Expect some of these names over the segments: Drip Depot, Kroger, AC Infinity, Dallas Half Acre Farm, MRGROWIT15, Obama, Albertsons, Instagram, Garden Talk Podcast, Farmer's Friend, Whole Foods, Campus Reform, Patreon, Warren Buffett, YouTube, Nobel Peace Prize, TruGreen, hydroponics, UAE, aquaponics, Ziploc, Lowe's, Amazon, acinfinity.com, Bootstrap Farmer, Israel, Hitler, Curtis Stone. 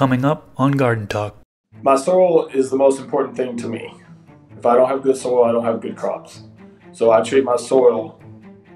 coming up on Garden Talk. My soil is the most important thing to me. If I don't have good soil, I don't have good crops. So I treat my soil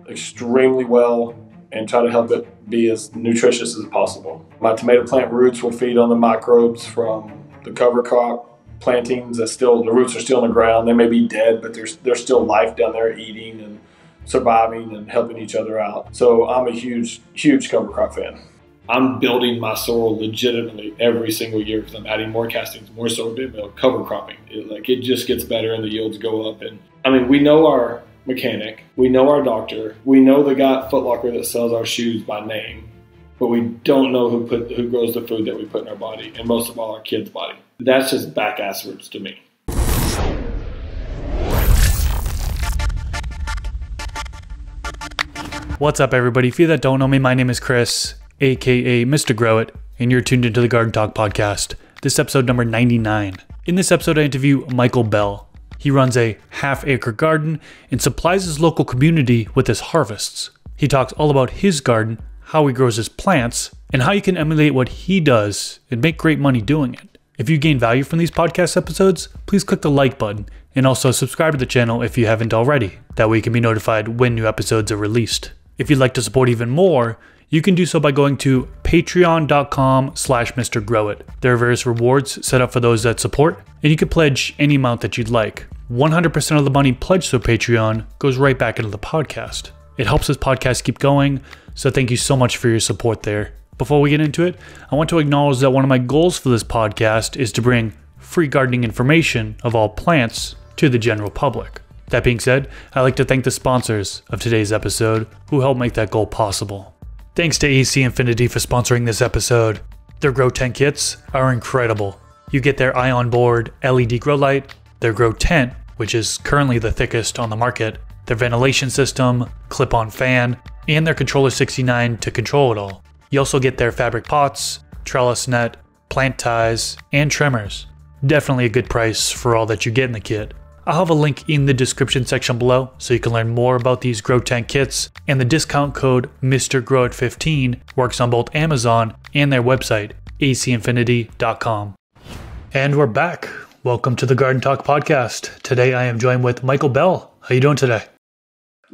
extremely well and try to help it be as nutritious as possible. My tomato plant roots will feed on the microbes from the cover crop plantings. The roots are still in the ground. They may be dead, but there's still life down there eating and surviving and helping each other out. So I'm a huge, huge cover crop fan. I'm building my soil legitimately every single year because I'm adding more castings, more soil bit meal, cover cropping. It just gets better and the yields go up. And I mean, we know our mechanic, we know our doctor, we know the guy at Foot Locker that sells our shoes by name, but we don't know who grows the food that we put in our body, and most of all our kids' body. That's just back-asswards to me. What's up, everybody? For you that don't know me, my name is Chris, aka Mr. Grow It, and you're tuned into the Garden Talk Podcast. This episode number 99. In this episode, I interview Michael Bell. He runs a half-acre garden and supplies his local community with his harvests. He talks all about his garden, how he grows his plants, and how you can emulate what he does and make great money doing it. If you gain value from these podcast episodes, please click the like button and also subscribe to the channel if you haven't already. That way you can be notified when new episodes are released. If you'd like to support even more, you can do so by going to patreon.com/Mr. Grow It. There are various rewards set up for those that support, and you can pledge any amount that you'd like. 100% of the money pledged to Patreon goes right back into the podcast. It helps this podcast keep going, so thank you so much for your support there. Before we get into it, I want to acknowledge that one of my goals for this podcast is to bring free gardening information of all plants to the general public. That being said, I'd like to thank the sponsors of today's episode who helped make that goal possible. Thanks to AC Infinity for sponsoring this episode. Their Grow Tent kits are incredible. You get their Ion Board LED grow light, their Grow Tent, which is currently the thickest on the market, their ventilation system, clip-on fan, and their Controller 69 to control it all. You also get their fabric pots, trellis net, plant ties, and trimmers. Definitely a good price for all that you get in the kit. I'll have a link in the description section below so you can learn more about these Grow Tent kits, and the discount code MrGrowIt15 works on both Amazon and their website, acinfinity.com. And we're back. Welcome to the Garden Talk Podcast. Today I am joined with Michael Bell. How you doing today?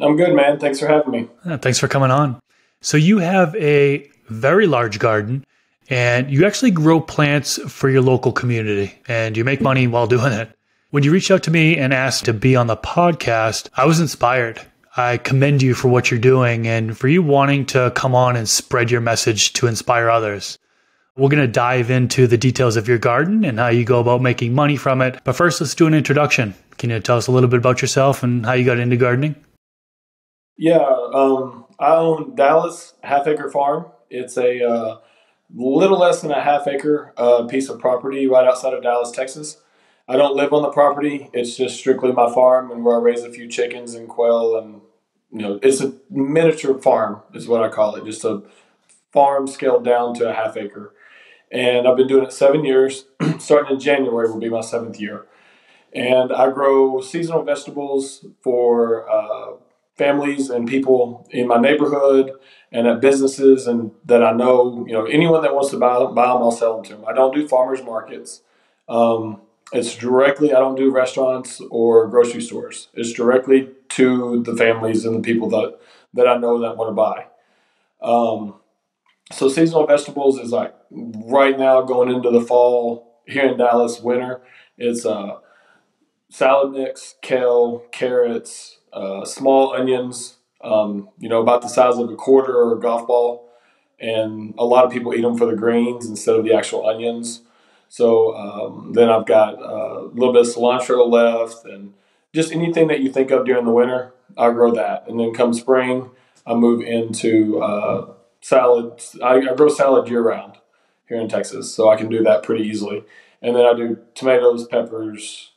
I'm good, man. Thanks for having me. Thanks for coming on. So you have a very large garden, and you actually grow plants for your local community, and you make money while doing it. When you reached out to me and asked to be on the podcast, I was inspired. I commend you for what you're doing and for you wanting to come on and spread your message to inspire others. We're going to dive into the details of your garden and how you go about making money from it. But first, let's do an introduction. Can you tell us a little bit about yourself and how you got into gardening? Yeah, I own Dallas Half Acre Farm. It's a little less than a half acre piece of property right outside of Dallas, Texas. I don't live on the property. It's just strictly my farm, and where I raise a few chickens and quail, and it's a miniature farm is what I call it. Just a farm scaled down to a half acre. And I've been doing it 7 years. Starting in January will be my 7th year. And I grow seasonal vegetables for families and people in my neighborhood and at businesses and that I know, anyone that wants to buy them, I'll sell them to them. I don't do farmers markets. It's directly, I don't do restaurants or grocery stores. It's directly to the families and the people that I know that want to buy. So seasonal vegetables is like right now going into the fall here in Dallas, winter. It's salad mix, kale, carrots, small onions, about the size of a quarter or a golf ball. And a lot of people eat them for the greens instead of the actual onions. So then I've got a little bit of cilantro left, and just anything that you think of during the winter, I grow that. And then come spring, I move into salads. I grow salad year-round here in Texas, so I can do that pretty easily. And then I do tomatoes, peppers,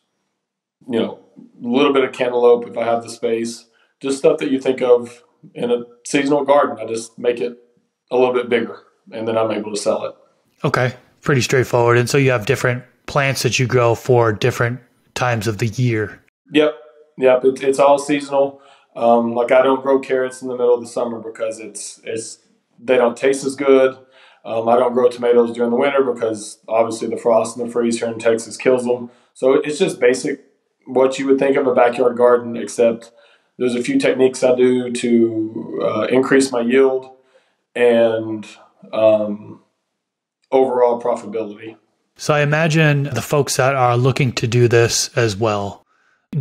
a little bit of cantaloupe if I have the space. Just stuff that you think of in a seasonal garden. I just make it a little bit bigger, and then I'm able to sell it. Okay. Pretty straightforward. And so you have different plants that you grow for different times of the year. Yep. It's all seasonal. I don't grow carrots in the middle of the summer because they don't taste as good. I don't grow tomatoes during the winter because obviously the frost and the freeze here in Texas kills them. So it's just basic what you would think of a backyard garden, except there's a few techniques I do to increase my yield and overall profitability. So I imagine the folks that are looking to do this as well,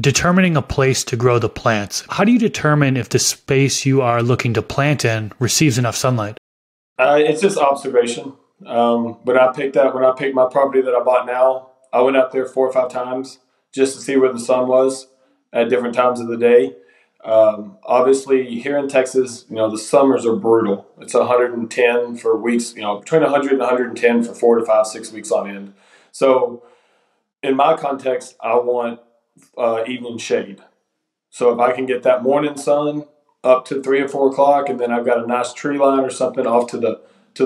determining a place to grow the plants. How do you determine if the space you are looking to plant in receives enough sunlight? It's just observation. When I picked my property that I bought now, I went out there 4 or 5 times just to see where the sun was at different times of the day. Obviously here in Texas, the summers are brutal. It's 110 for weeks, between 100 and 110 for 4 to 5, 6 weeks on end. So in my context, I want evening shade. So if I can get that morning sun up to 3 or 4 o'clock, and then I've got a nice tree line or something off to the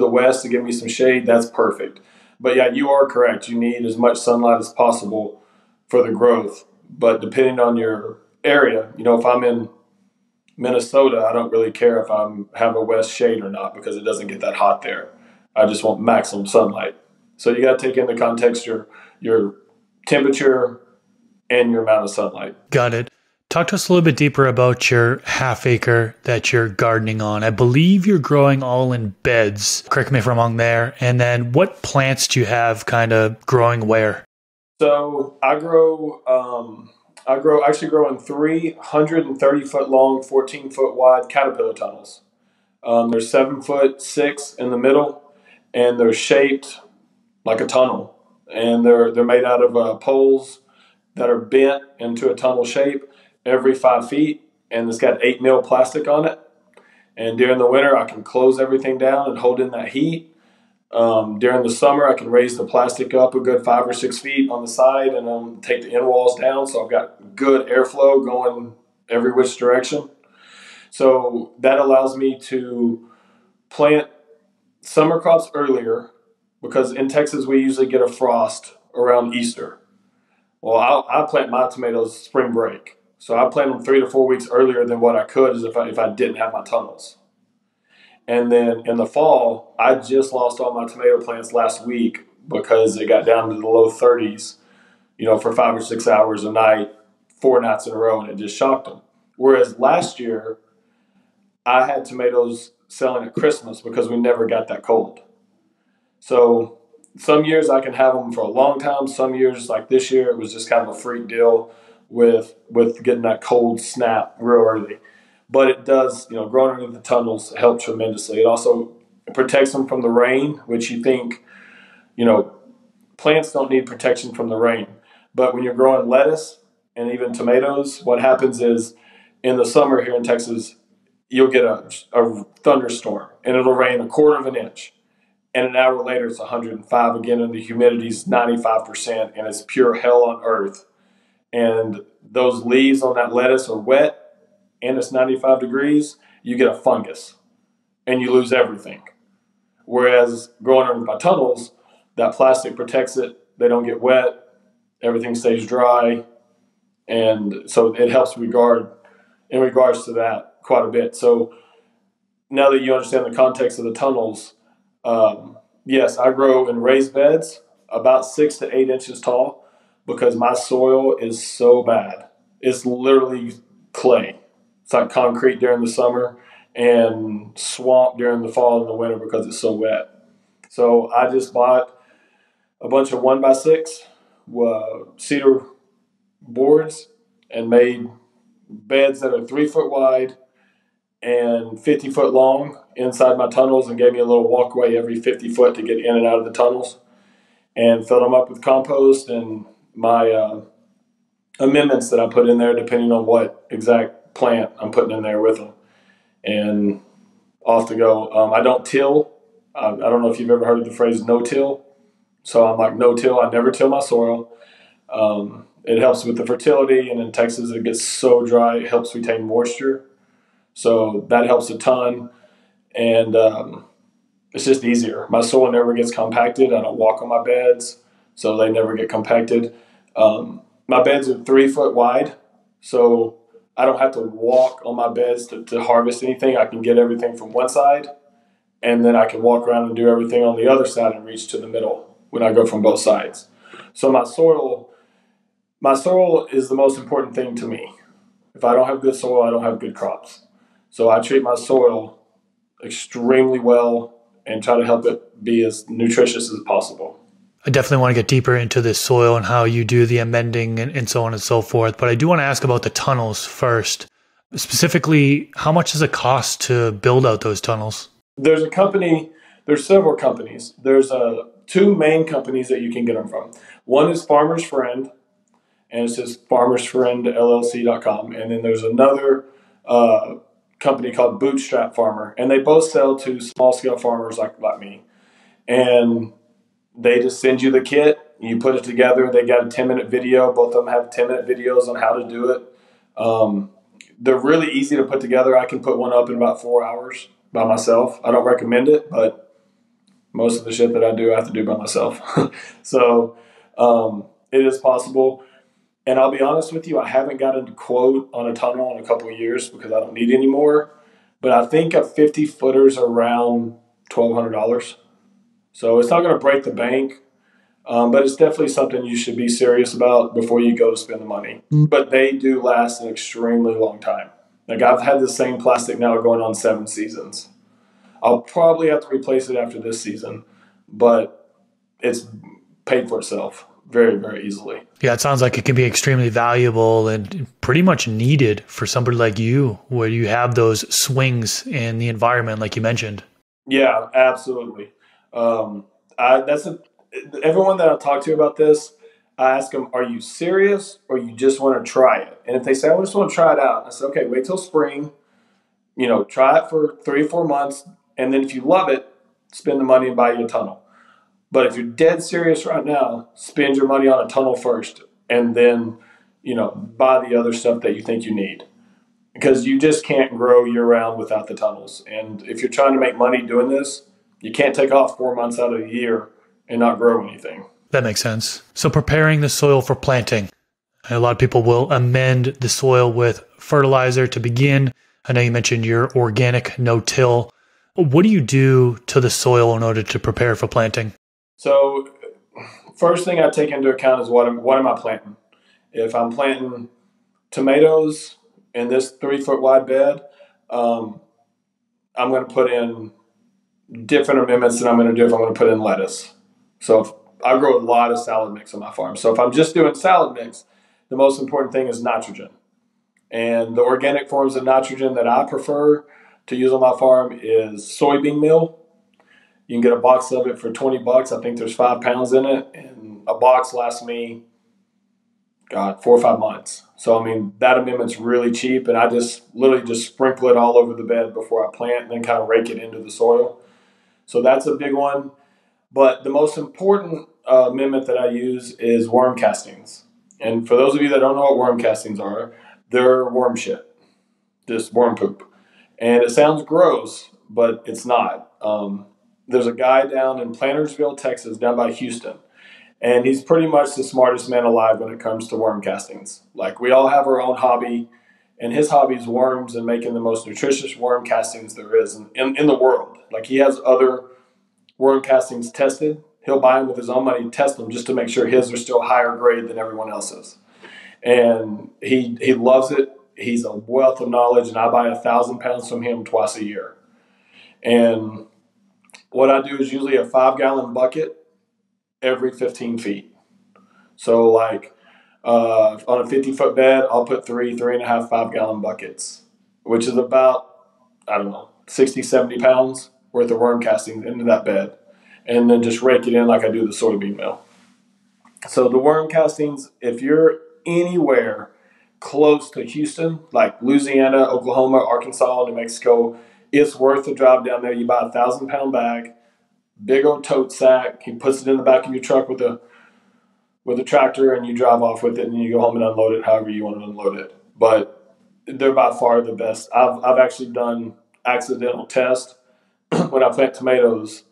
west to give me some shade, that's perfect. But yeah, you are correct. You need as much sunlight as possible for the growth. But depending on your area, if I'm in Minnesota, I don't really care if I have a west shade or not because it doesn't get that hot there. I just want maximum sunlight. So you got to take into context your temperature and your amount of sunlight. Got it. Talk to us a little bit deeper about your half acre that you're gardening on. I believe you're growing all in beds. Correct me if I'm wrong there. And then what plants do you have kind of growing where? So I grow in 330-foot long, 14-foot wide caterpillar tunnels. They're 7'6" in the middle, and they're shaped like a tunnel. And they're made out of poles that are bent into a tunnel shape every 5 feet, and it's got 8 mil plastic on it. And during the winter, I can close everything down and hold in that heat. During the summer, I can raise the plastic up a good 5 or 6 feet on the side and take the end walls down. So I've got good airflow going every which direction. So that allows me to plant summer crops earlier because in Texas, we usually get a frost around Easter. Well, I plant my tomatoes spring break. So I plant them 3 to 4 weeks earlier than what I could if I didn't have my tunnels. And then in the fall, I just lost all my tomato plants last week because it got down to the low 30s, for 5 or 6 hours a night, 4 nights in a row, and it just shocked them. Whereas last year, I had tomatoes selling at Christmas because we never got that cold. So some years I can have them for a long time. Some years, like this year, it was just kind of a freak deal with getting that cold snap real early. But it does, growing into the tunnels helps tremendously. It also protects them from the rain, which you think, plants don't need protection from the rain. But when you're growing lettuce and even tomatoes, what happens is in the summer here in Texas, you'll get a thunderstorm and it'll rain 1/4 of an inch. And an hour later, it's 105 again and the humidity's 95% and it's pure hell on earth. And those leaves on that lettuce are wet. And it's 95 degrees, you get a fungus and you lose everything. Whereas growing under my tunnels, that plastic protects it. They don't get wet. Everything stays dry. And so it helps in regards to that quite a bit. So now that you understand the context of the tunnels, yes, I grow in raised beds about 6 to 8 inches tall because my soil is so bad. It's literally clay. It's like concrete during the summer and swamp during the fall and the winter because it's so wet. So I just bought a bunch of 1x6 cedar boards and made beds that are 3 foot wide and 50 foot long inside my tunnels and gave me a little walkway every 50 foot to get in and out of the tunnels and filled them up with compost and my amendments that I put in there depending on what exact plant I'm putting in there with them, and off to go. I don't till. I don't know if you've ever heard of the phrase no-till. So I'm like no-till. I never till my soil. It helps with the fertility, and in Texas it gets so dry it helps retain moisture. So that helps a ton, and it's just easier. My soil never gets compacted. I don't walk on my beds, so they never get compacted. My beds are 3 foot wide, so I don't have to walk on my beds to harvest anything. I can get everything from one side and then I can walk around and do everything on the other side and reach to the middle when I go from both sides. So my soil is the most important thing to me. If I don't have good soil, I don't have good crops. So I treat my soil extremely well and try to help it be as nutritious as possible. I definitely want to get deeper into this soil and how you do the amending and so on and so forth. But I do want to ask about the tunnels first. Specifically, how much does it cost to build out those tunnels? There's a company, there's several companies. There's two main companies that you can get them from. One is Farmer's Friend, and it's just farmersfriendllc.com. And then there's another company called Bootstrap Farmer, and they both sell to small-scale farmers like me. And they just send you the kit, you put it together, they got a 10-minute video. Both of them have 10-minute videos on how to do it. They're really easy to put together. I can put one up in about 4 hours by myself. I don't recommend it, but most of the shit that I do, I have to do by myself. So it is possible. And I'll be honest with you, I haven't gotten a quote on a tunnel in a couple of years because I don't need any more. But I think a 50-footer's around $1,200. So it's not going to break the bank, but it's definitely something you should be serious about before you go to spend the money. But they do last an extremely long time. Like I've had the same plastic now going on 7 seasons. I'll probably have to replace it after this season, but it's paid for itself very, very easily. Yeah, it sounds like it can be extremely valuable and pretty much needed for somebody like you where you have those swings in the environment like you mentioned. Yeah, absolutely. Everyone that I talk to about this, I ask them, are you serious or you just want to try it? And if they say, I just want to try it out, I say, okay, wait till spring, try it for 3 or 4 months. And then if you love it, spend the money and buy your tunnel. But if you're dead serious right now, spend your money on a tunnel first and then, buy the other stuff that you think you need, because you just can't grow year round without the tunnels. And if you're trying to make money doing this, you can't take off 4 months out of the year and not grow anything. That makes sense. So preparing the soil for planting. A lot of people will amend the soil with fertilizer to begin. I know you mentioned your organic no-till. What do you do to the soil in order to prepare for planting? So first thing I take into account is what am I planting? If I'm planting tomatoes in this 3-foot wide bed, I'm going to put in different amendments than I'm going to do if I'm going to put in lettuce. So I grow a lot of salad mix on my farm. So if I'm just doing salad mix, the most important thing is nitrogen. And the organic forms of nitrogen that I prefer to use on my farm is soybean meal. You can get a box of it for $20. I think there's 5 pounds in it. And a box lasts me, 4 or 5 months. So, that amendment's really cheap. And I just literally just sprinkle it all over the bed before I plant and then kind of rake it into the soil. So that's a big one. But the most important amendment that I use is worm castings. And for those of you that don't know what worm castings are, they're worm shit, just worm poop. And it sounds gross, but it's not. There's a guy down in Plantersville, Texas, down by Houston. And he's pretty much the smartest man alive when it comes to worm castings. Like, we all have our own hobby. And his hobby is worms and making the most nutritious worm castings there is in the world. Like, he has other worm castings tested. He'll buy them with his own money, test them just to make sure his are still higher grade than everyone else's. And he loves it. He's a wealth of knowledge, and I buy 1,000 pounds from him twice a year. And what I do is usually a 5-gallon bucket every 15 feet. So like, on a 50-foot bed, I'll put 3, 3.5, 5-gallon buckets, which is about, 60, 70 pounds worth of worm castings into that bed, and then just rake it in like I do the soybean meal. So the worm castings, if you're anywhere close to Houston, like Louisiana, Oklahoma, Arkansas, New Mexico, it's worth the drive down there. You buy a 1,000-pound bag, big old tote sack. He puts it in the back of your truck with a tractor, and you drive off with it, and you go home and unload it however you want to unload it. But they're by far the best. I've actually done accidental tests when I plant tomatoes.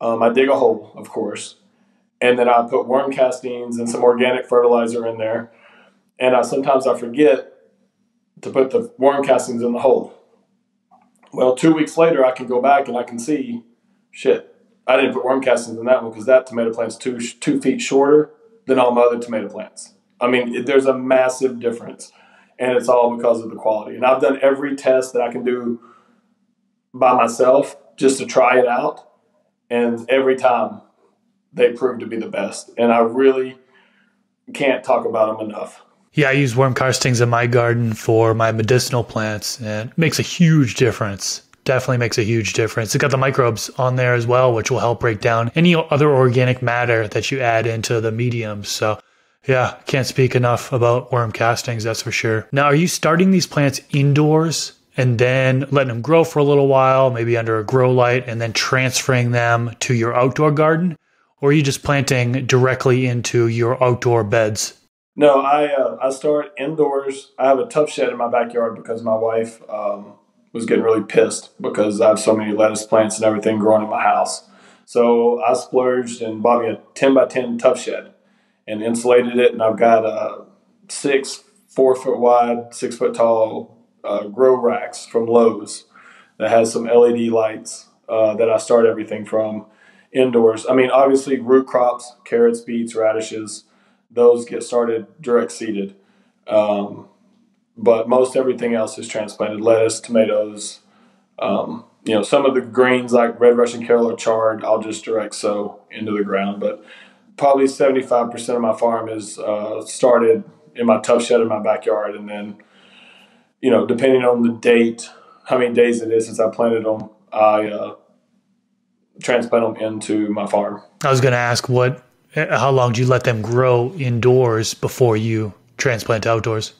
I dig a hole, of course, and then I put worm castings and some organic fertilizer in there. And sometimes I forget to put the worm castings in the hole. Well, 2 weeks later, I can go back and I can see, shit, I didn't put worm castings in that one because that tomato plant's two feet shorter than all my other tomato plants. I mean, there's a massive difference, and it's all because of the quality. And I've done every test that I can do by myself just to try it out, and every time they prove to be the best. And I really can't talk about them enough. Yeah, I use worm castings in my garden for my medicinal plants, and it makes a huge difference. Definitely makes a huge difference. It's got the microbes on there as well, which will help break down any other organic matter that you add into the medium. So yeah, can't speak enough about worm castings, that's for sure. Now, are you starting these plants indoors and then letting them grow for a little while, maybe under a grow light, and then transferring them to your outdoor garden? Or are you just planting directly into your outdoor beds? No, I start indoors. I have a tough shed in my backyard because my wife was getting really pissed because I have so many lettuce plants and everything growing in my house. So I splurged and bought me a 10x10 tough shed and insulated it. And I've got six 4-foot wide, 6-foot tall grow racks from Lowe's that has some LED lights that I start everything from indoors. I mean, obviously root crops, carrots, beets, radishes, those get started direct seeded. But most everything else is transplanted, lettuce, tomatoes. You know, some of the greens like red Russian kale or chard, I'll just direct sow into the ground. But probably 75% of my farm is started in my tough shed in my backyard. And then, you know, depending on the date, how many days it is since I planted them, I transplant them into my farm. I was going to ask, how long do you let them grow indoors before you transplant outdoors?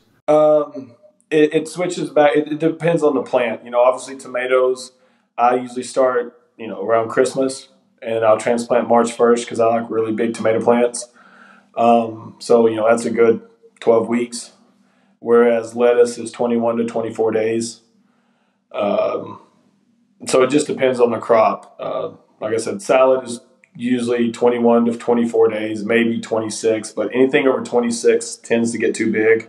It switches back. It depends on the plant. You know, obviously tomatoes, I usually start, you know, around Christmas, and I'll transplant March 1st because I like really big tomato plants. So, you know, that's a good 12 weeks, whereas lettuce is 21 to 24 days. So it just depends on the crop. Like I said, salad is usually 21 to 24 days, maybe 26, but anything over 26 tends to get too big.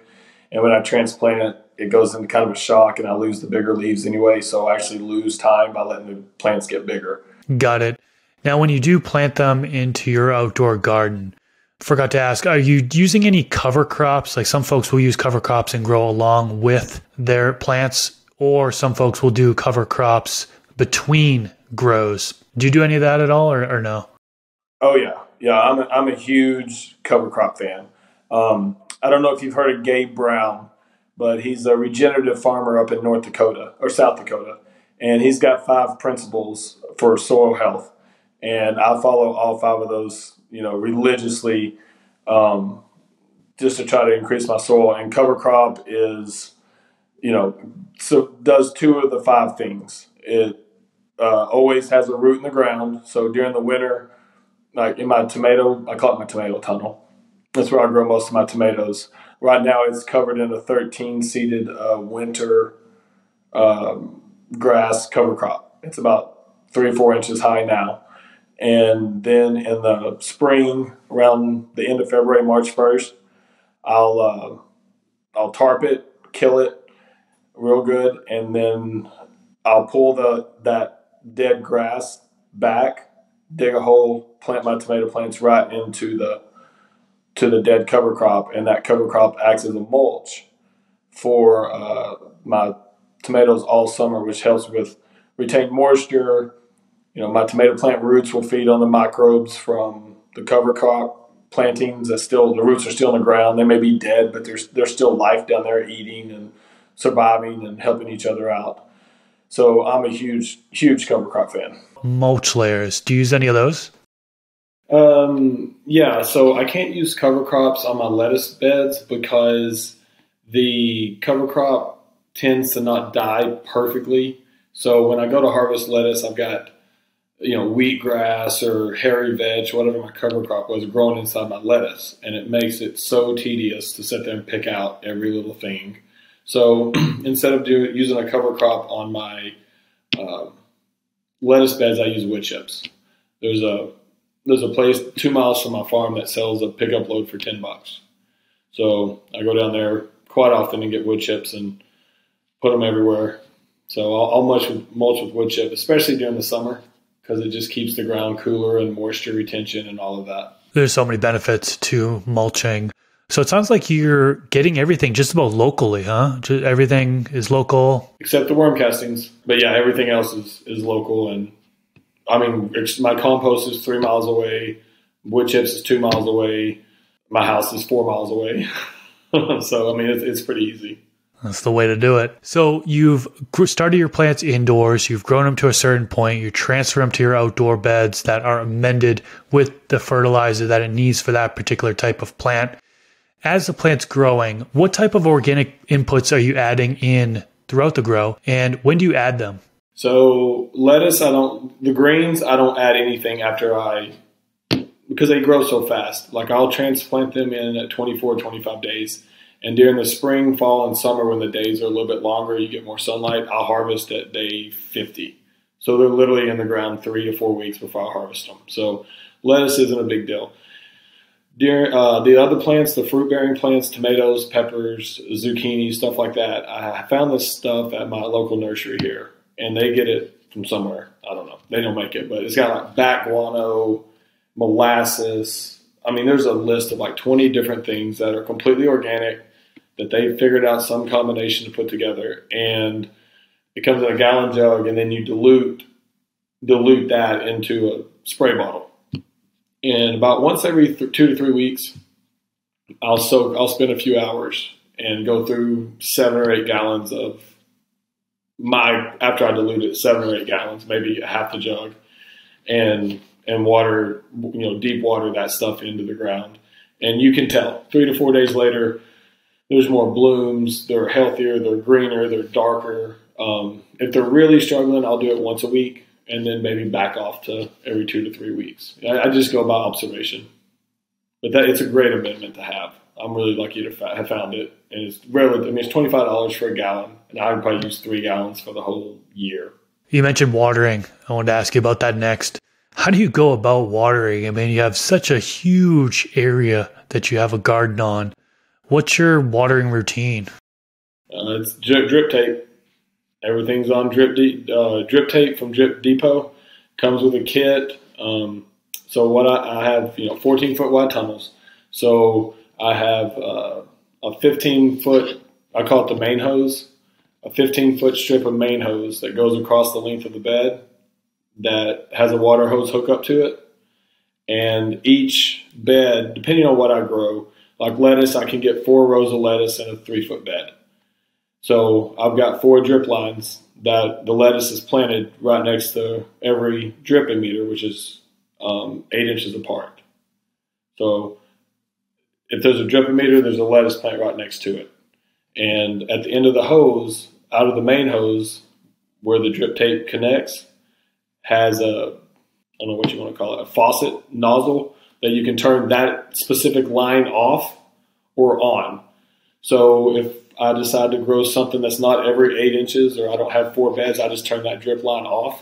And when I transplant it, it goes into kind of a shock and I lose the bigger leaves anyway. So I actually lose time by letting the plants get bigger. Got it. Now, when you do plant them into your outdoor garden, forgot to ask, are you using any cover crops? Like some folks will use cover crops and grow along with their plants, or some folks will do cover crops between grows. Do you do any of that at all or no? Oh, yeah. Yeah, I'm a huge cover crop fan. I don't know if you've heard of Gabe Brown, but he's a regenerative farmer up in North Dakota or South Dakota. And he's got 5 principles for soil health. And I follow all 5 of those, you know, religiously, just to try to increase my soil. And cover crop is, you know, so does 2 of the 5 things. It always has a root in the ground. So during the winter, like in my tomato, I call it my tomato tunnel. That's where I grow most of my tomatoes. Right now it's covered in a 13-seeded winter grass cover crop. It's about 3 or 4 inches high now. And then in the spring, around the end of February, March 1st, I'll tarp it, kill it real good, and then I'll pull that dead grass back, dig a hole, plant my tomato plants right into the dead cover crop, and that cover crop acts as a mulch for my tomatoes all summer, which helps with retain moisture. You know, my tomato plant roots will feed on the microbes from the cover crop plantings. The roots are still in the ground. They may be dead, but there's still life down there eating and surviving and helping each other out. So I'm a huge, huge cover crop fan. Mulch layers. Do you use any of those? Yeah. So I can't use cover crops on my lettuce beds because the cover crop tends to not die perfectly. So when I go to harvest lettuce, I've got, you know, wheatgrass or hairy veg, whatever my cover crop was, growing inside my lettuce. And it makes it so tedious to sit there and pick out every little thing. So instead of using a cover crop on my lettuce beds, I use wood chips. There's a place 2 miles from my farm that sells a pickup load for $10. So I go down there quite often and get wood chips and put them everywhere. So I'll mulch with wood chip, especially during the summer, because it just keeps the ground cooler and moisture retention and all of that. There's so many benefits to mulching. So it sounds like you're getting everything just about locally, huh? Everything is local. Except the worm castings. But yeah, everything else is local. And I mean, my compost is 3 miles away. Wood chips is 2 miles away. My house is 4 miles away. So, I mean, it's pretty easy. That's the way to do it. So you've started your plants indoors. You've grown them to a certain point. You transfer them to your outdoor beds that are amended with the fertilizer that it needs for that particular type of plant. As the plant's growing, what type of organic inputs are you adding in throughout the grow, and when do you add them? So lettuce, the grains, I don't add anything because they grow so fast. Like, I'll transplant them in at 24, 25 days. And during the spring, fall, and summer, when the days are a little bit longer, you get more sunlight, I'll harvest at day 50. So they're literally in the ground 3 to 4 weeks before I harvest them. So lettuce isn't a big deal. During the other plants, the fruit-bearing plants, tomatoes, peppers, zucchini, stuff like that, I found this stuff at my local nursery here, and they get it from somewhere. I don't know. They don't make it, but it's got like bat guano, molasses. I mean, there's a list of like 20 different things that are completely organic that they figured out some combination to put together, and it comes in a gallon jug, and then you dilute that into a spray bottle. And about once every 2 to 3 weeks, I'll spend a few hours and go through 7 or 8 gallons of after I dilute it, 7 or 8 gallons, maybe half the jug, and water, deep water that stuff into the ground. And you can tell 3 to 4 days later, there's more blooms, they're healthier, they're greener, they're darker. If they're really struggling, I'll do it once a week and then maybe back off to every 2 to 3 weeks. I just go by observation. But it's a great amendment to have. I'm really lucky to have found it. And it's relative. I mean, it's $25 for a gallon, and I would probably use 3 gallons for the whole year. You mentioned watering. I wanted to ask you about that next. How do you go about watering? I mean, you have such a huge area that you have a garden on. What's your watering routine? It's drip tape. Everything's on drip tape from Drip Depot. Comes with a kit. So what I have, 14-foot wide tunnels. So I have a 15-foot, I call it the main hose, a 15-foot strip of main hose that goes across the length of the bed that has a water hose hookup to it. And each bed, depending on what I grow, like lettuce, I can get 4 rows of lettuce in a 3-foot bed. So I've got 4 drip lines that the lettuce is planted right next to every drip emitter, which is 8 inches apart. So if there's a drip emitter, there's a lettuce plant right next to it. And at the end of the hose, out of the main hose, where the drip tape connects, has a, I don't know what you want to call it, a faucet nozzle that you can turn that specific line off or on. So if I decide to grow something that's not every 8 inches, or I don't have 4 beds, I just turn that drip line off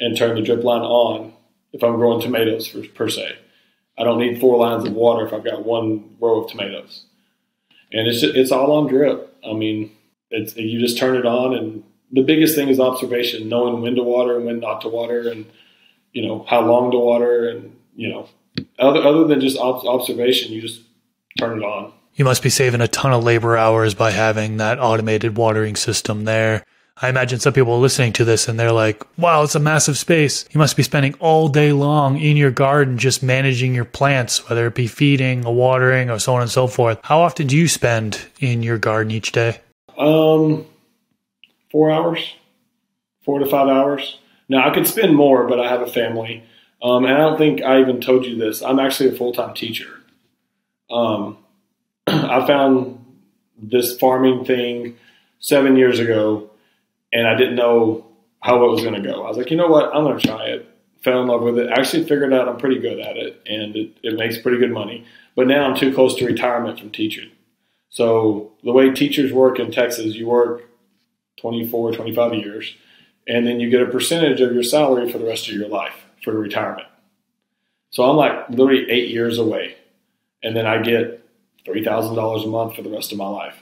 and turn the drip line on if I'm growing tomatoes per se. I don't need 4 lines of water if I've got 1 row of tomatoes. And it's all on drip. I mean, you just turn it on, and the biggest thing is observation, knowing when to water and when not to water, and how long to water, and other than just observation, you just turn it on. You must be saving a ton of labor hours by having that automated watering system there. I imagine some people are listening to this and they're like, wow, it's a massive space. You must be spending all day long in your garden just managing your plants, whether it be feeding or watering or so on and so forth. How often do you spend in your garden each day? 4 to 5 hours. Now, I could spend more, but I have a family. And I don't think I even told you this. I'm actually a full-time teacher. I found this farming thing 7 years ago, and I didn't know how it was going to go. I was like, you know what? I'm going to try it. Fell in love with it. Actually figured out I'm pretty good at it, and it makes pretty good money. But now I'm too close to retirement from teaching. So the way teachers work in Texas, you work 24, 25 years, and then you get a percentage of your salary for the rest of your life for retirement. So I'm like literally 8 years away, and then I get $3,000 a month for the rest of my life.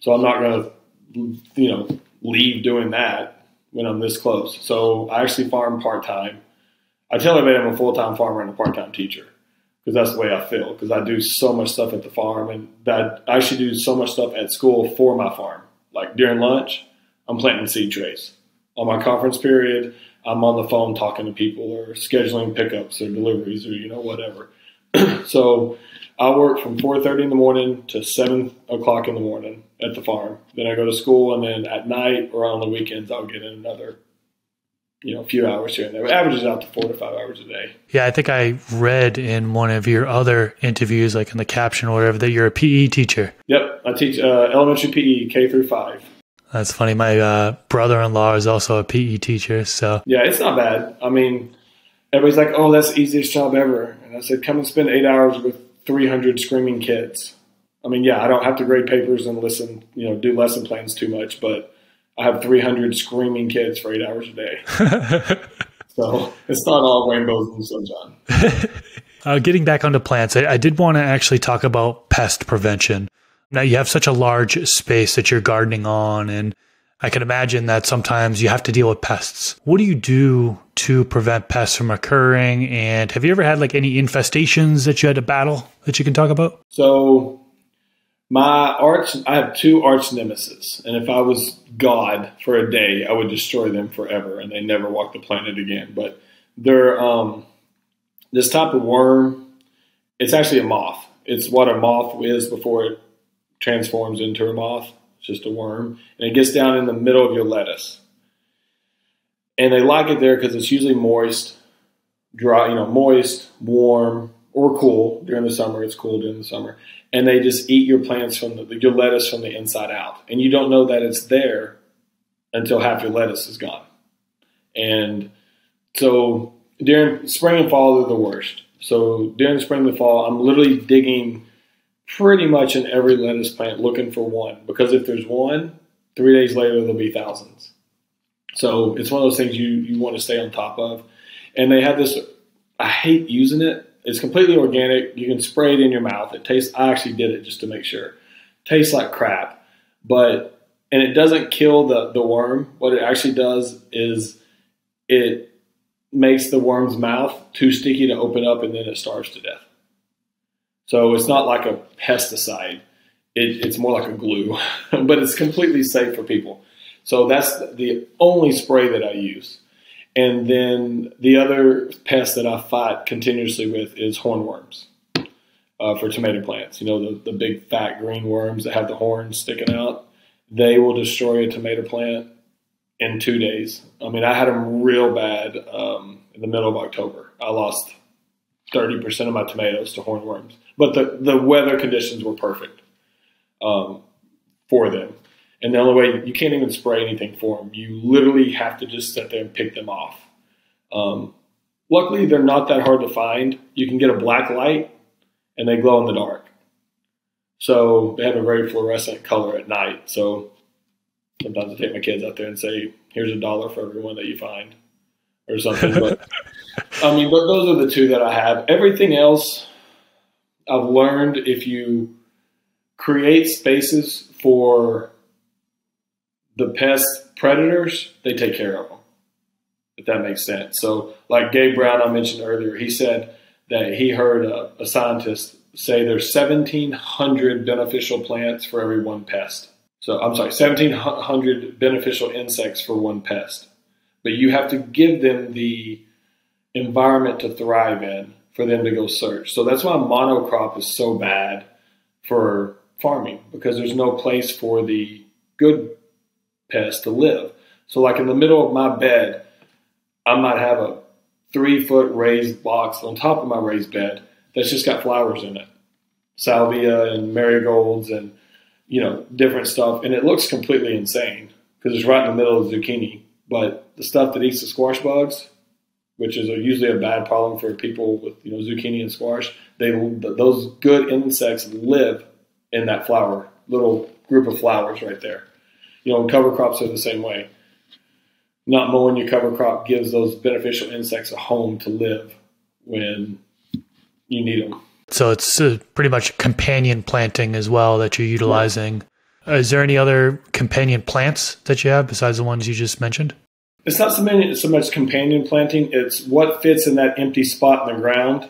So I'm not going to, leave doing that when I'm this close. So I actually farm part-time. I tell everybody I'm a full-time farmer and a part-time teacher because that's the way I feel, because I do so much stuff at the farm, and that I actually do so much stuff at school for my farm. Like during lunch, I'm planting seed trays. On my conference period, I'm on the phone talking to people or scheduling pickups or deliveries or, you know, whatever. So I work from 4:30 in the morning to 7 o'clock in the morning at the farm. Then I go to school, and then at night or on the weekends, I'll get in another, you know, few hours here and there. It averages out to 4 to 5 hours a day. Yeah, I think I read in one of your other interviews, like in the caption or whatever, that you're a PE teacher. Yep, I teach elementary PE, K-5. That's funny. My brother-in-law is also a PE teacher. So yeah, it's not bad. I mean, everybody's like, oh, that's the easiest job ever. And I said, come and spend 8 hours with 300 screaming kids. I mean, yeah, I don't have to grade papers and listen, you know, do lesson plans too much, but I have 300 screaming kids for 8 hours a day. So it's not all rainbows and sunshine. Getting back onto plants, I did want to actually talk about pest prevention. Now, you have such a large space that you're gardening on, and I can imagine that sometimes you have to deal with pests. What do you do to prevent pests from occurring? And have you ever had like any infestations that you had to battle that you can talk about? So I have two arch nemesis, and if I was God for a day, I would destroy them forever and they never walk the planet again. But they're this type of worm. It's actually a moth. It's what a moth is before it transforms into a moth. It's just a worm, and it gets down in the middle of your lettuce, and they like it there because it's usually moist, dry, you know, moist, warm, or cool during the summer. It's cool during the summer, and they just eat your plants from your lettuce from the inside out, and you don't know that it's there until half your lettuce is gone. And so during spring and fall, they're the worst. So during spring and fall, I'm literally digging pretty much in every lettuce plant looking for one, because if there's one, 3 days later there'll be thousands. So it's one of those things you want to stay on top of. And they have this, I hate using it, it's completely organic, you can spray it in your mouth, it tastes, I actually did it just to make sure, tastes like crap, and it doesn't kill the worm. What it actually does is it makes the worm's mouth too sticky to open up, and then it starves to death. So it's not like a pesticide. It's more like a glue, but it's completely safe for people. So that's the only spray that I use. And then the other pest that I fight continuously with is hornworms for tomato plants. You know, the big fat green worms that have the horns sticking out. They will destroy a tomato plant in 2 days. I mean, I had them real bad in the middle of October. I lost 30% of my tomatoes to hornworms. But the weather conditions were perfect for them. And the only way, you can't even spray anything for them. You literally have to just sit there and pick them off. Luckily, they're not that hard to find. You can get a black light, and they glow in the dark. So they have a very fluorescent color at night. So sometimes I take my kids out there and say, here's $1 for every one that you find or something. But I mean, but those are the two that I have. Everything else, I've learned, if you create spaces for the pest predators, they take care of them, if that makes sense. So like Gabe Brown, I mentioned earlier, he said that he heard a scientist say there's 1,700 beneficial plants for every one pest. So I'm sorry, 1,700 beneficial insects for one pest. But you have to give them the environment to thrive in for them to go search. So that's why monocrop is so bad for farming, because there's no place for the good pests to live. So like in the middle of my bed, I might have a 3-foot raised box on top of my raised bed that's just got flowers in it. Salvia and marigolds and, you know, different stuff. And it looks completely insane because it's right in the middle of zucchini. But the stuff that eats the squash bugs, which is usually a bad problem for people with, you know, zucchini and squash, those good insects live in that flower, little group of flowers right there. You know, cover crops are the same way. Not mowing your cover crop gives those beneficial insects a home to live when you need them. So it's pretty much companion planting as well that you're utilizing. Is there any other companion plants that you have besides the ones you just mentioned? It's not so much companion planting. It's what fits in that empty spot in the ground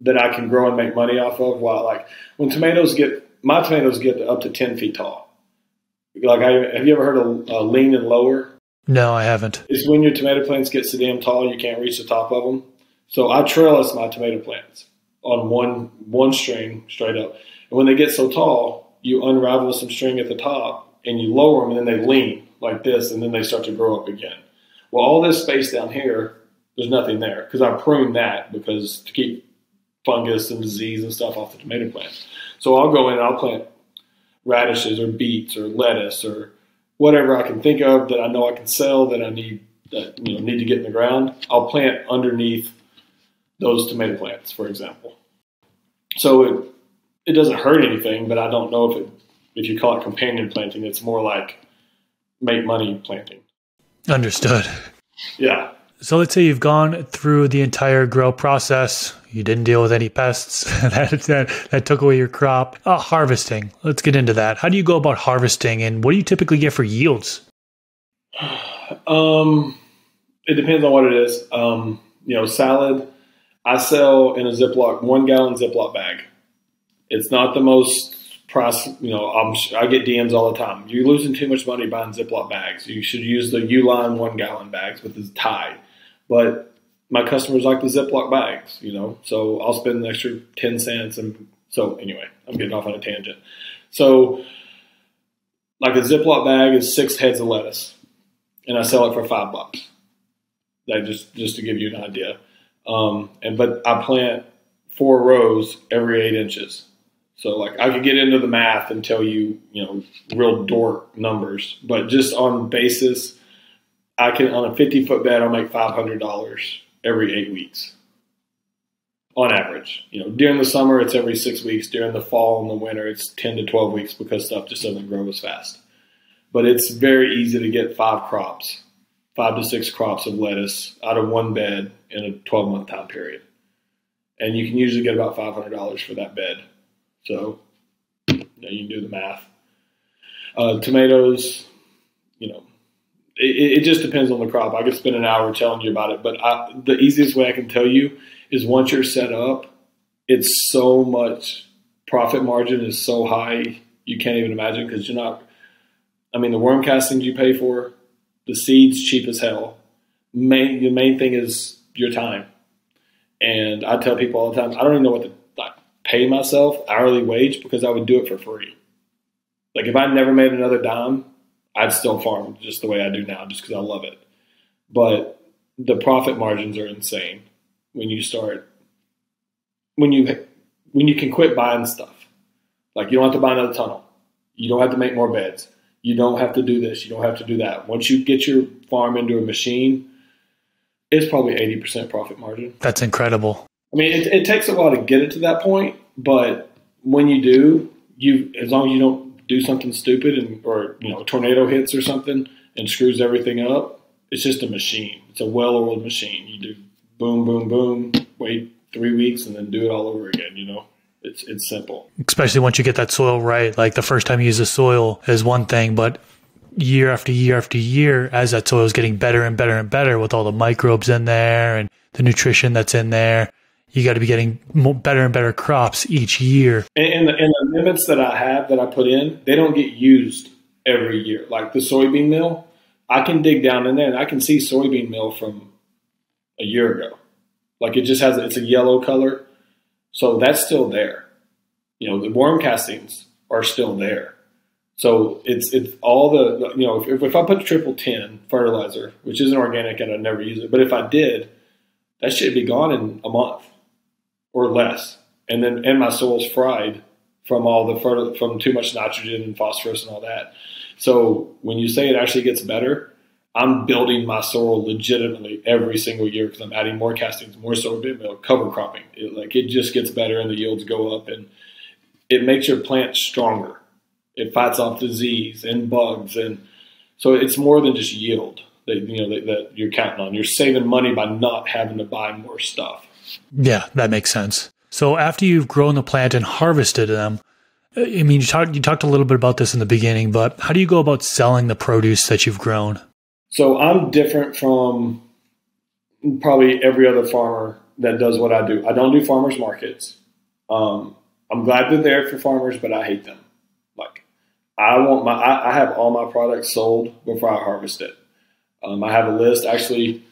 that I can grow and make money off of. While when tomatoes get, my tomatoes get up to 10 feet tall. Have you ever heard of lean and lower? No, I haven't. It's when your tomato plants get so damn tall you can't reach the top of them. So I trellis my tomato plants on one string straight up. And when they get so tall, you unravel some string at the top and you lower them and then they lean like this and then they start to grow up again. Well, all this space down here, there's nothing there because I pruned that because to keep fungus and disease and stuff off the tomato plants. So I'll go in and I'll plant radishes or beets or lettuce or whatever I can think of that I know I can sell that I need need to get in the ground. I'll plant underneath those tomato plants, for example. So it doesn't hurt anything, but I don't know if you call it companion planting, it's more like make money planting. Understood. Yeah. So let's say you've gone through the entire grow process. You didn't deal with any pests that took away your crop. Harvesting. Let's get into that. How do you go about harvesting, and what do you typically get for yields? It depends on what it is. Salad. I sell in a Ziploc, 1 gallon Ziploc bag. It's not the most price. I get DMs all the time. You're losing too much money buying Ziploc bags. You should use the Uline 1 gallon bags with the tie. But my customers like the Ziploc bags, so I'll spend an extra 10 cents. And so anyway, I'm getting off on a tangent. So like a Ziploc bag is 6 heads of lettuce and I sell it for $5. That just to give you an idea. But I plant 4 rows every 8 inches. So I could get into the math and tell you, real dork numbers, but just on basis, I can, on a 50-foot bed, I'll make $500 every 8 weeks on average. During the summer, it's every 6 weeks. During the fall and the winter, it's 10 to 12 weeks because stuff just doesn't grow as fast, but it's very easy to get 5 to 6 crops of lettuce out of 1 bed in a 12-month time period. And you can usually get about $500 for that bed. So you can do the math. Tomatoes, it just depends on the crop. I could spend an hour telling you about it, but the easiest way I can tell you is once you're set up, it's so much profit margin is so high. You can't even imagine because the worm castings you pay for, the seeds cheap as hell. The main thing is your time. And I tell people all the time, I don't even know what to pay myself hourly wage because I would do it for free. If I never made another dime, I'd still farm just the way I do now just because I love it. But the profit margins are insane when you start, when you can quit buying stuff. You don't have to buy another tunnel. You don't have to make more beds. You don't have to do this. You don't have to do that. Once you get your farm into a machine, it's probably 80% profit margin. That's incredible. It takes a while to get it to that point, but when you do, as long as you don't do something stupid or a tornado hits or something and screws everything up, it's just a machine. It's a well-oiled machine. You do boom, boom, boom, wait 3 weeks, and then do it all over again, It's simple. Especially once you get that soil right. The first time you use the soil is one thing, but year after year after year, as that soil is getting better and better and better with all the microbes in there and the nutrition that's in there, you got to be getting better and better crops each year. And the limits that I have that I put in, they don't get used every year. Like the soybean meal, I can dig down in there and I can see soybean meal from a year ago. It's a yellow color. So that's still there. The worm castings are still there. So it's all the, if I put 1010 fertilizer, which isn't organic and I never use it, but if I did, that should be gone in a month or less. And my soil's fried from all the from too much nitrogen and phosphorus and all that. So when you say it actually gets better, I'm building my soil legitimately every single year because I'm adding more castings, more soybean meal, cover cropping. It just gets better and the yields go up and it makes your plant stronger. It fights off disease and bugs. And so it's more than just yield that you're counting on. You're saving money by not having to buy more stuff. Yeah, that makes sense. So after you've grown the plant and harvested them, I mean, you talked a little bit about this in the beginning, but how do you go about selling the produce that you've grown? So I'm different from probably every other farmer that does what I do. I don't do farmers markets. I'm glad they're there for farmers, but I hate them. Like I have all my products sold before I harvest it. I have a list. Actually,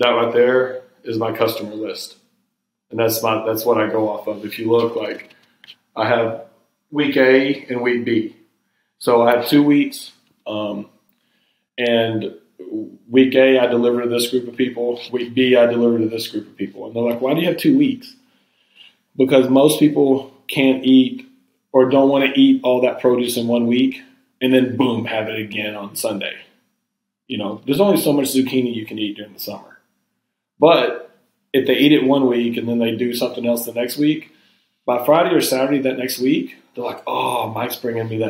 that right there is my customer list. And that's what I go off of. If you look, like I have week A and week B. So I have 2 weeks. And week A, I deliver to this group of people. Week B, I deliver to this group of people. And they're like, why do you have 2 weeks? Because most people can't eat or don't want to eat all that produce in 1 week. And then, boom, have it again on Sunday. You know, there's only so much zucchini you can eat during the summer. But if they eat it 1 week and then they do something else the next week, by Friday or Saturday that next week, they're like, oh, Mike's bringing me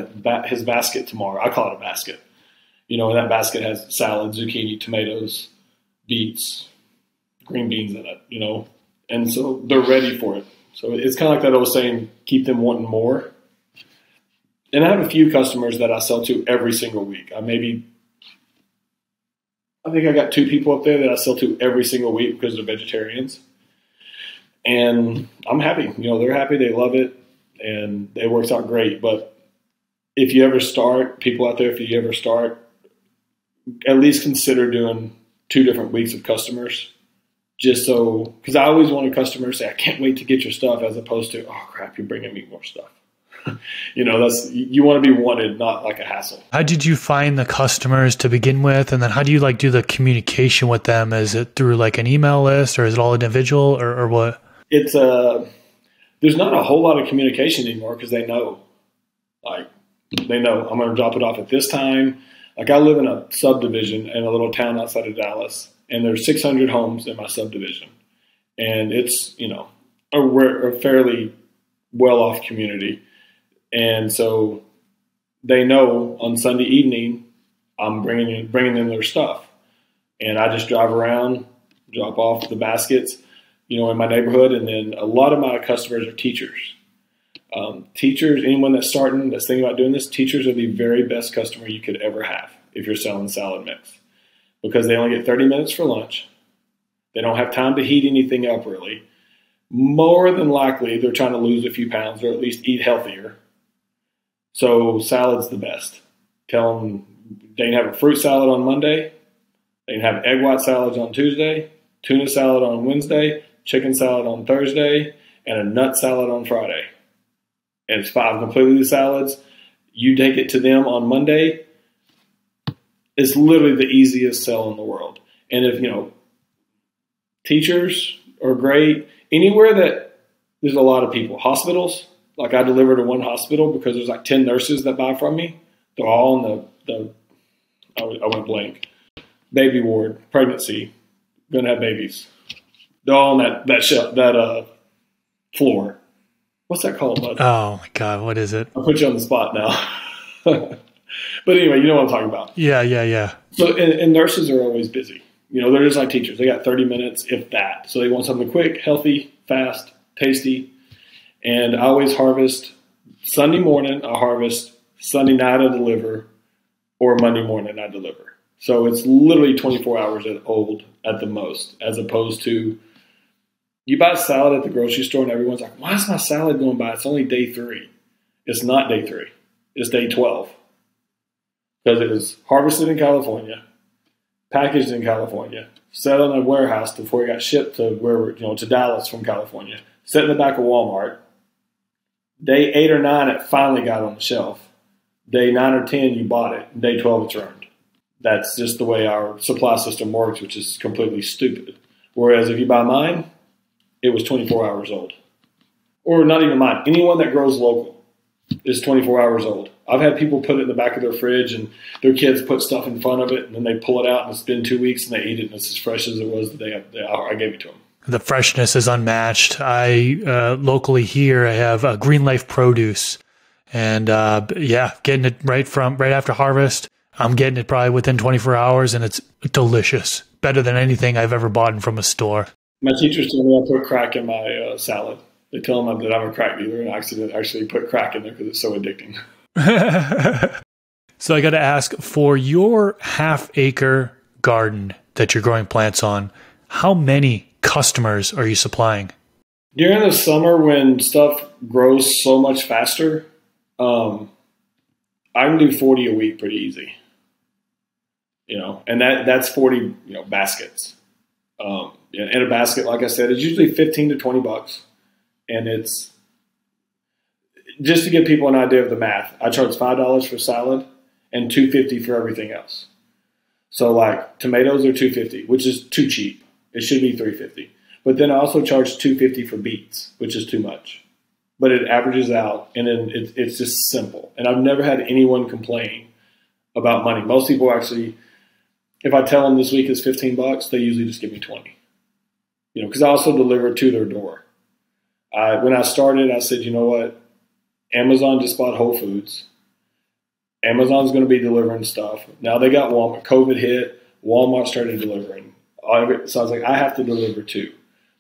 his basket tomorrow. I call it a basket. You know, and that basket has salad, zucchini, tomatoes, beets, green beans in it, you know. And so they're ready for it. So it's kind of like that old saying, keep them wanting more. And I have a few customers that I sell to every single week. I think I got 2 people up there that I sell to every single week because they're vegetarians. And I'm happy. You know, they're happy. They love it. And it works out great. But if you ever start, people out there, if you ever start, at least consider doing 2 different weeks of customers, just so, because I always want a customer to say, I can't wait to get your stuff, as opposed to, oh crap, you're bringing me more stuff. You know, you want to be wanted, not like a hassle. How did you find the customers to begin with? And then how do you do the communication with them? Is it through an email list, or is it all individual, or what? It's there's not a whole lot of communication anymore, because they know, they know I'm going to drop it off at this time. Like I live in a subdivision in a little town outside of Dallas, and there's 600 homes in my subdivision. And it's, you know, a fairly well-off community. And so they know on Sunday evening, I'm bringing in their stuff. And I just drive around, drop off the baskets, you know, in my neighborhood. And then a lot of my customers are teachers. Teachers, anyone that's thinking about doing this, teachers are the very best customer you could ever have if you're selling salad mix, because they only get 30 minutes for lunch. They don't have time to heat anything up really. More than likely, they're trying to lose a few pounds or at least eat healthier. So salad's the best. Tell them they can have a fruit salad on Monday. They can have egg white salads on Tuesday, tuna salad on Wednesday, chicken salad on Thursday, and a nut salad on Friday. And it's 5 completely salads. You take it to them on Monday. It's literally the easiest sell in the world. And if, you know, teachers are great. Anywhere that there's a lot of people. Hospitals, like I deliver to one hospital because there's 10 nurses that buy from me. They're all in I went blank. Baby ward, pregnancy, going to have babies. They're all on that floor. What's that called, bud? Oh, my God. What is it? I'll put you on the spot now. But anyway, you know what I'm talking about. Yeah. So, and nurses are always busy. You know, they're just like teachers. They got 30 minutes, if that. So they want something quick, healthy, fast, tasty. And I always harvest Sunday morning. I harvest Sunday night, I deliver, or Monday morning, I deliver. So it's literally 24 hours old at the most, as opposed to you buy salad at the grocery store and everyone's like, why is my salad going by? It's only day 3. It's not day 3. It's day 12. Because it was harvested in California, packaged in California, set on a warehouse before it got shipped to to Dallas from California, set in the back of Walmart. Day 8 or 9, it finally got on the shelf. Day 9 or 10, you bought it. Day 12, it's earned. That's just the way our supply system works, which is completely stupid. Whereas if you buy mine, it was 24 hours old. Or not even mine. Anyone that grows local is 24 hours old. I've had people put it in the back of their fridge and their kids put stuff in front of it, and then they pull it out and it's been 2 weeks and they eat it and it's as fresh as it was the day I gave it to them. The freshness is unmatched. I locally here, I have Green Life produce, and getting it right after harvest. I'm getting it probably within 24 hours and it's delicious. Better than anything I've ever bought from a store. My teachers told me I put crack in my salad. They tell them that I'm a crack dealer and I actually put crack in there because it's so addicting. So I got to ask, for your half-acre garden that you're growing plants on, how many customers are you supplying? During the summer when stuff grows so much faster, I can do 40 a week pretty easy. You know, and that's 40, you know, baskets. And a basket, like I said, is usually 15 to 20 bucks. And it's just to give people an idea of the math. I charge $5 for salad and $2.50 for everything else. So like tomatoes are $2.50, which is too cheap. It should be $3.50. But then I also charge $2.50 for beets, which is too much. But it averages out, and then it's just simple. And I've never had anyone complain about money. Most people actually, if I tell them this week is 15 bucks, they usually just give me 20. You know, because I also deliver to their door. When I started, I said, you know what? Amazon just bought Whole Foods. Amazon's going to be delivering stuff. Now they got Walmart. COVID hit. Walmart started delivering. So I was like, I have to deliver too.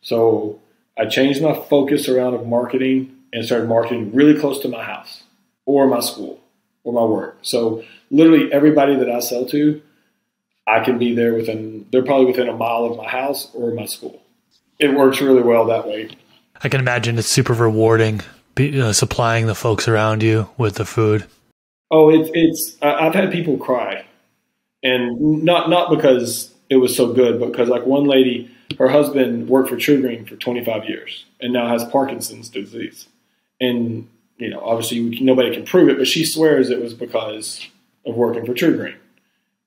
So I changed my focus around of marketing and started marketing really close to my house or my school or my work. So literally everybody that I sell to, I can be there within, they're probably within a mile of my house or my school. It works really well that way. I can imagine it's super rewarding, supplying the folks around you with the food. Oh, I've had people cry, and not because it was so good, but because like one lady, her husband worked for TruGreen for 25 years and now has Parkinson's disease. And, you know, obviously nobody can prove it, but she swears it was because of working for TruGreen.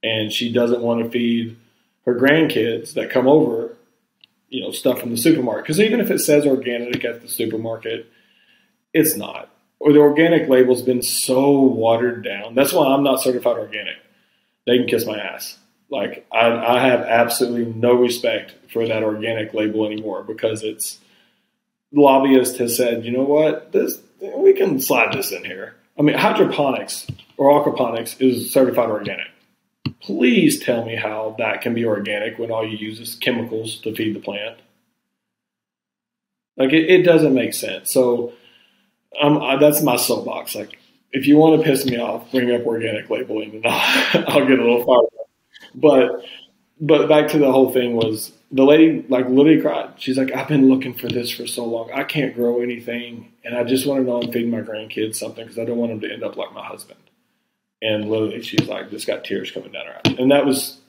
And she doesn't want to feed her grandkids that come over, you know, stuff from the supermarket. Because even if it says organic at the supermarket, it's not. Or the organic label's been so watered down. That's why I'm not certified organic. They can kiss my ass. Like, I have absolutely no respect for that organic label anymore because it's lobbyists have said, you know what, we can slide this in here. I mean, hydroponics or aquaponics is certified organic. Please tell me how that can be organic when all you use is chemicals to feed the plant. Like, it doesn't make sense. So that's my soapbox. Like, if you want to piss me off, bring up organic labeling and I'll get a little fired up. But back to the whole thing was the lady like literally cried. She's like, I've been looking for this for so long. I can't grow anything. And I just want to know I'm feeding my grandkids something because I don't want them to end up like my husband. And literally she's like, just got tears coming down her eyes. And that was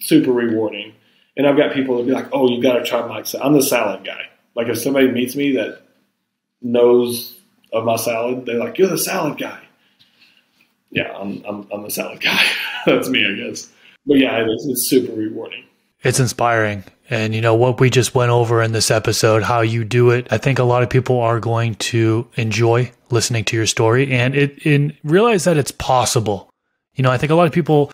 super rewarding. And I've got people that be like, oh, you got to try my salad. I'm the salad guy. Like if somebody meets me that knows of my salad, they're like, you're the salad guy. Yeah, I'm the salad guy. That's me, I guess. But yeah, it's super rewarding. It's inspiring. And you know what we just went over in this episode, how you do it. I think a lot of people are going to enjoy listening to your story and realize that it's possible. You know, I think a lot of people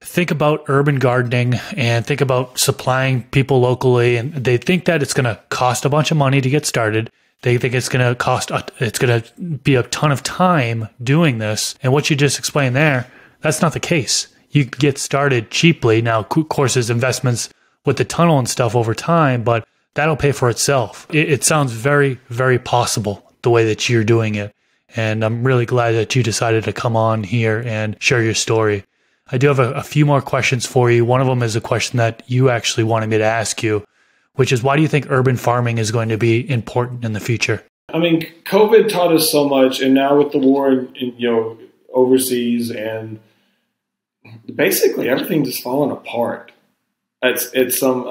think about urban gardening and think about supplying people locally, and they think that it's going to cost a bunch of money to get started. They think it's going to it's going to be a ton of time doing this. And what you just explained there, that's not the case. You can get started cheaply. Now, of course, there's investments with the tunnel and stuff over time, but that'll pay for itself. It sounds very, very possible the way that you're doing it. And I'm really glad that you decided to come on here and share your story. I do have a few more questions for you. One of them is a question that you actually wanted me to ask you, which is why do you think urban farming is going to be important in the future? I mean, COVID taught us so much, and now with the war in, you know, overseas, and basically everything just falling apart. I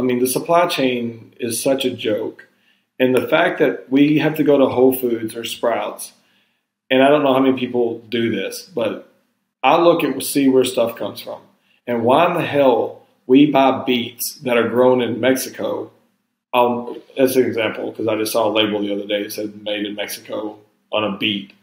mean, the supply chain is such a joke, and the fact that we have to go to Whole Foods or Sprouts, and I don't know how many people do this, but I look and see where stuff comes from, and why in the hell we buy beets that are grown in Mexico. That's an example, because I just saw a label the other day that said made in Mexico on a beet.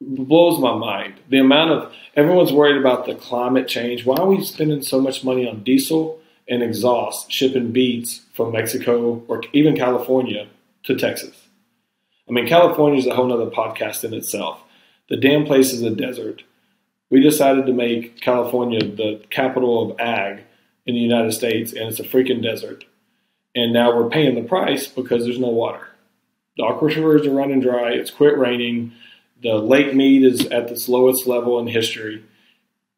It blows my mind. The amount of everyone's worried about the climate change. Why are we spending so much money on diesel and exhaust shipping beets from Mexico or even California to Texas? I mean, California is a whole other podcast in itself. The damn place is a desert. We decided to make California the capital of ag in the United States, and it's a freaking desert. And now we're paying the price because there's no water. The aquifers are running dry. It's quit raining. The Lake Mead is at its lowest level in history.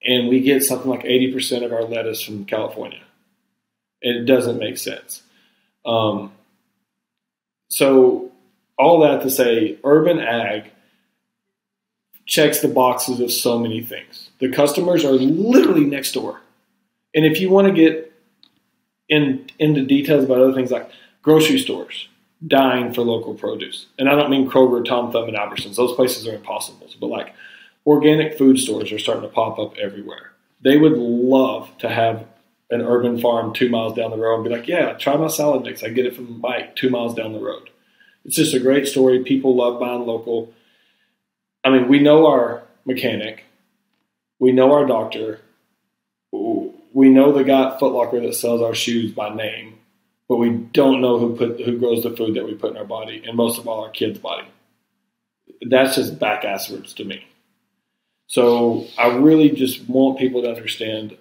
And we get something like 80% of our lettuce from California. It doesn't make sense. So all that to say, urban ag checks the boxes of so many things. The customers are literally next door. And if you want to get into details about other things like grocery stores, dying for local produce. And I don't mean Kroger, Tom Thumb, and Albertsons. Those places are impossible. But like organic food stores are starting to pop up everywhere. They would love to have an urban farm 2 miles down the road and be like, yeah, try my salad mix. I get it from Mike 2 miles down the road. It's just a great story. People love buying local. I mean, we know our mechanic. We know our doctor. We know the guy at Foot Locker that sells our shoes by name. But we don't know who grows the food that we put in our body, and most of all, our kids' body. That's just back-asswards to me. So I really just want people to understand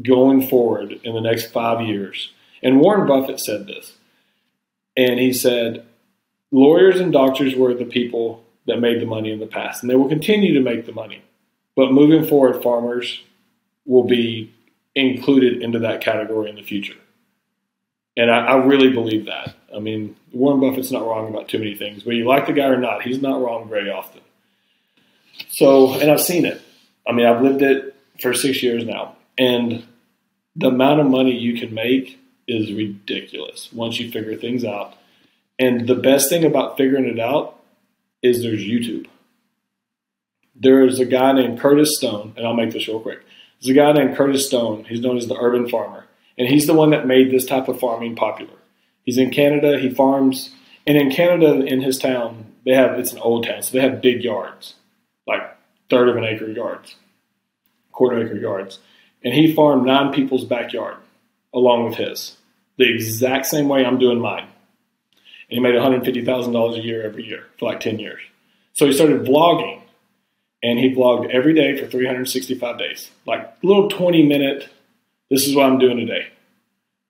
going forward in the next 5 years. And Warren Buffett said this, and he said, lawyers and doctors were the people that made the money in the past, and they will continue to make the money. But moving forward, farmers will be included into that category in the future. And I really believe that. I mean, Warren Buffett's not wrong about too many things. Whether you like the guy or not, he's not wrong very often. So, and I've seen it. I mean, I've lived it for 6 years now. And the amount of money you can make is ridiculous once you figure things out. And the best thing about figuring it out is there's YouTube. There is a guy named Curtis Stone, and I'll make this real quick. There's a guy named Curtis Stone. He's known as the Urban Farmer. And he's the one that made this type of farming popular. He's in Canada. He farms. And in Canada, in his town, they have, it's an old town, so they have big yards, like third of an acre yards, quarter acre yards. And he farmed 9 people's backyard along with his, the exact same way I'm doing mine. And he made $150,000 a year every year for like 10 years. So he started vlogging. And he vlogged every day for 365 days, like little 20-minute, this is what I'm doing today,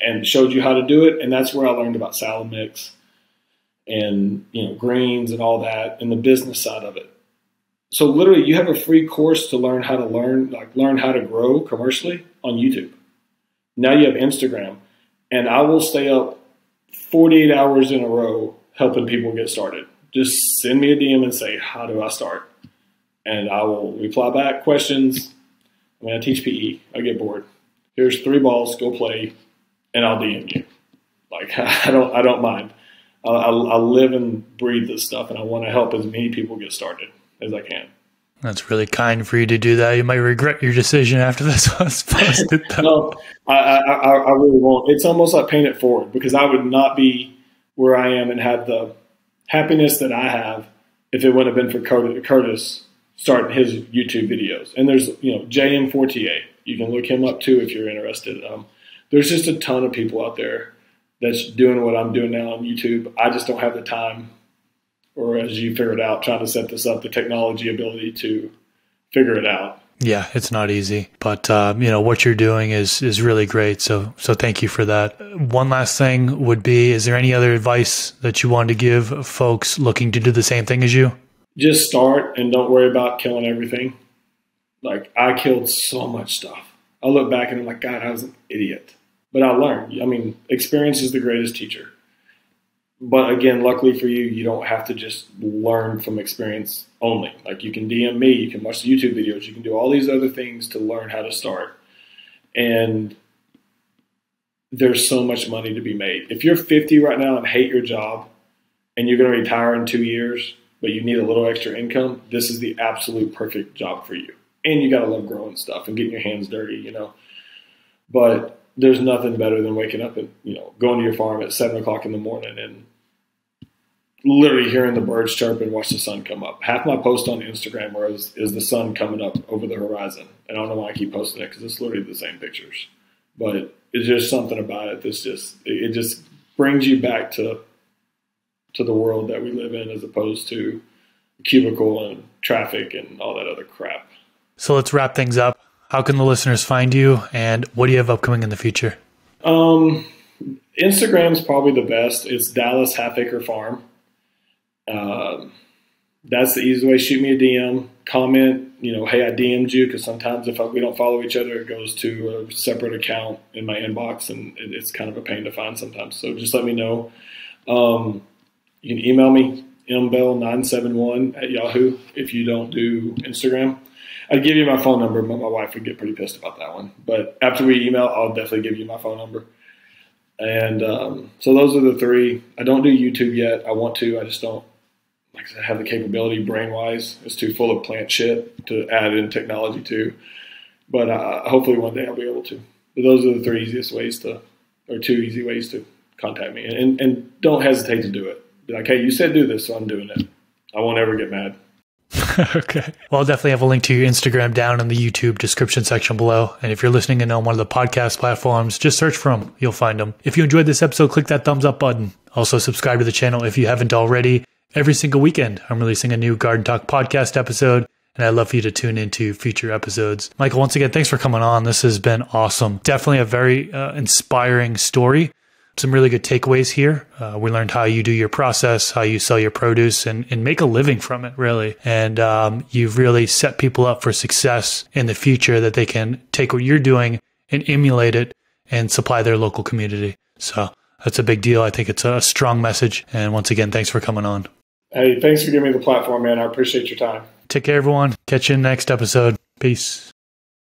and showed you how to do it. And that's where I learned about salad mix and, you know, greens and all that and the business side of it. So literally you have a free course to learn how to learn how to grow commercially on YouTube. Now you have Instagram, and I will stay up 48 hours in a row helping people get started. Just send me a DM and say, how do I start? And I will reply back questions. I mean, I teach PE. I get bored. Here's 3 balls, go play, and I'll DM you. Like, I don't mind. I live and breathe this stuff, and I want to help as many people get started as I can. That's really kind for you to do that. You might regret your decision after this was posted. No, I really won't. It's almost like paying it forward, because I would not be where I am and have the happiness that I have if it wouldn't have been for Curtis starting his YouTube videos. And there's, you know, JM4TA. You can look him up too if you're interested. There's just a ton of people out there that's doing what I'm doing now on YouTube. I just don't have the time, or as you figured out, trying to set this up, the technology ability to figure it out. Yeah, it's not easy, but you know what you're doing is really great. So thank you for that. One last thing would be: is there any other advice that you want to give folks looking to do the same thing as you? Just start and don't worry about killing everything. Like, I killed so much stuff. I look back and I'm like, God, I was an idiot. But I learned. I mean, experience is the greatest teacher. But again, luckily for you, you don't have to just learn from experience only. Like, you can DM me, you can watch the YouTube videos, you can do all these other things to learn how to start. And there's so much money to be made. If you're 50 right now and hate your job and you're going to retire in 2 years, but you need a little extra income, this is the absolute perfect job for you. And you got to love growing stuff and getting your hands dirty, you know. But there's nothing better than waking up and, you know, going to your farm at 7 o'clock in the morning and literally hearing the birds chirp and watch the sun come up. Half my posts on Instagram is the sun coming up over the horizon. And I don't know why I keep posting it, because it's literally the same pictures. But it's just something about it that's just – it just brings you back to the world that we live in, as opposed to cubicle and traffic and all that other crap. So let's wrap things up. How can the listeners find you, and what do you have upcoming in the future? Instagram's probably the best. It's Dallas Half Acre Farm. That's the easiest way. Shoot me a DM, comment, hey, I DM'd you, because sometimes if we don't follow each other, it goes to a separate account in my inbox, and it's kind of a pain to find sometimes. So just let me know. You can email me, mbell971@yahoo, if you don't do Instagram. I'd give you my phone number, but my wife would get pretty pissed about that one. But after we email, I'll definitely give you my phone number. And so those are the three. I don't do YouTube yet. I want to. I just don't, like I said, have the capability brain-wise. It's too full of plant shit to add in technology to. But hopefully one day I'll be able to. But those are the three easiest ways to, or two easy ways to contact me. And don't hesitate to do it. Be like, hey, you said do this, so I'm doing it. I won't ever get mad. Okay. Well, I'll definitely have a link to your Instagram down in the YouTube description section below. And if you're listening in on one of the podcast platforms, just search for them. You'll find them. If you enjoyed this episode, click that thumbs up button. Also, subscribe to the channel if you haven't already. Every single weekend, I'm releasing a new Garden Talk podcast episode, and I'd love for you to tune into future episodes. Michael, once again, thanks for coming on. This has been awesome. Definitely a very inspiring story. Some really good takeaways here. We learned how you do your process, how you sell your produce, and make a living from it, really. And you've really set people up for success in the future, that they can take what you're doing and emulate it and supply their local community. So that's a big deal. I think it's a strong message. And once again, thanks for coming on. Hey, thanks for giving me the platform, man. I appreciate your time. Take care, everyone. Catch you in the next episode. Peace.